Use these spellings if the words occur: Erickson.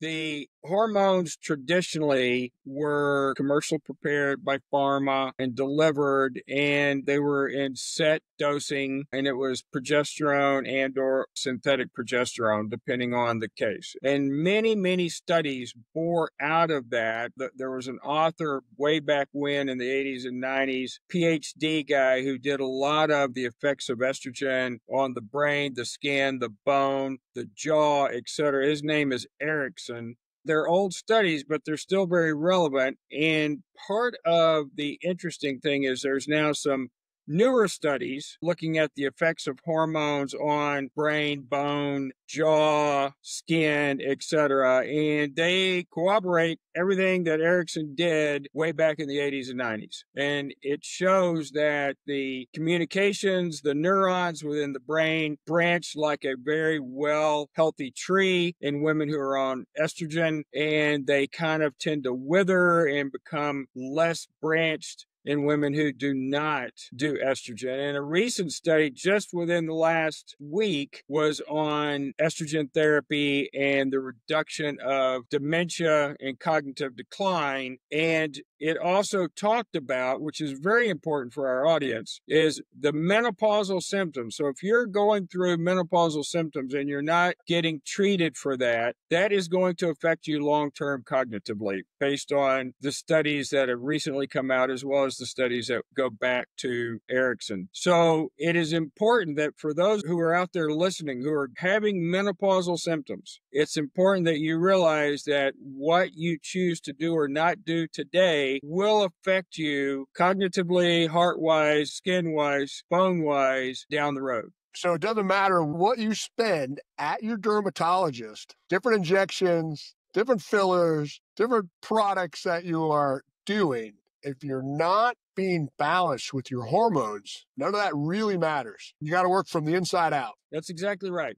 The hormones traditionally were commercially prepared by pharma and delivered, and they were in set dosing, and it was progesterone and or synthetic progesterone, depending on the case. And many, many studies bore out of that. There was an author way back when in the 80s and 90s, PhD guy who did a lot of the effects of estrogen on the brain, the skin, the bone, the jaw, etc. His name is Erickson. They're old studies, but they're still very relevant. And part of the interesting thing is there's now some newer studies looking at the effects of hormones on brain, bone, jaw, skin, etc. And they corroborate everything that Erickson did way back in the 80s and 90s. And it shows that the communications, the neurons within the brain branch like a very well healthy tree in women who are on estrogen, and they kind of tend to wither and become less branched in women who do not do estrogen. And a recent study just within the last week was on estrogen therapy and the reduction of dementia and cognitive decline. And it also talked about, which is very important for our audience, is the menopausal symptoms. So if you're going through menopausal symptoms and you're not getting treated for that, that is going to affect you long-term cognitively, based on the studies that have recently come out, as well as the studies that go back to Erickson. So it is important that for those who are out there listening, who are having menopausal symptoms, it's important that you realize that what you choose to do or not do today will affect you cognitively, heart-wise, skin-wise, bone-wise down the road. So it doesn't matter what you spend at your dermatologist, different injections, different fillers, different products that you are doing. If you're not being balanced with your hormones, none of that really matters. You got to work from the inside out. That's exactly right.